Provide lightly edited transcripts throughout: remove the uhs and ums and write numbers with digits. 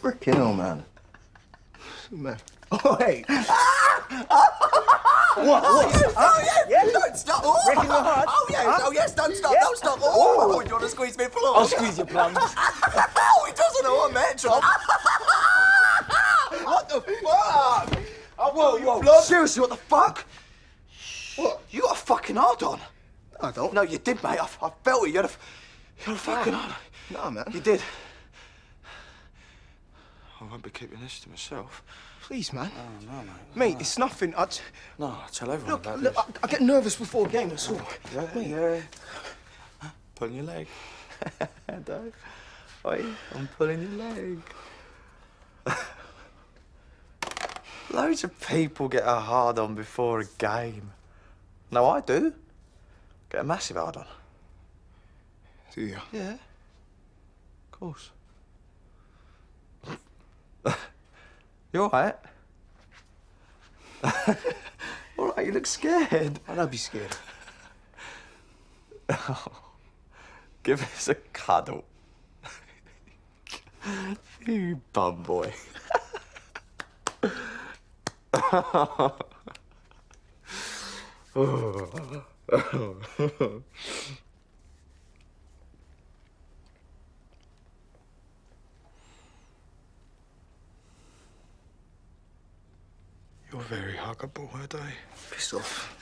Overkill, man. Man. Oh, hey. What? What? Oh, yes. Yes. Don't stop. Oh. Breaking my heart. Oh, yes. Huh? Oh, yes. Don't stop. Yes. Don't stop. Oh. Oh, do you want to squeeze me, plums? I'll squeeze your plums. Oh, he doesn't know I'm there, John. What the fuck? Oh, whoa, your blood. Seriously, what the fuck? What? You got a fucking hard on. No, I don't. No, you did, mate. I felt it. You're a fucking hard on. No, man. You did. I won't be keeping this to myself. Please, man. Oh, no, mate. Mate, no. It's nothing. No, I'll tell everyone about this. Look, I get nervous before a game, that's all. Yeah, mate. Yeah. Huh? Pulling your leg. Dave. Oi, I'm pulling your leg. Loads of people get a hard on before a game. No, I do. Get a massive hard on. Do you? Yeah. Of course. You all right? All right, you look scared. I'll be scared. Oh, give us a cuddle. You bum boy. You're very huggable, aren't I? Piss off.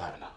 I don't know.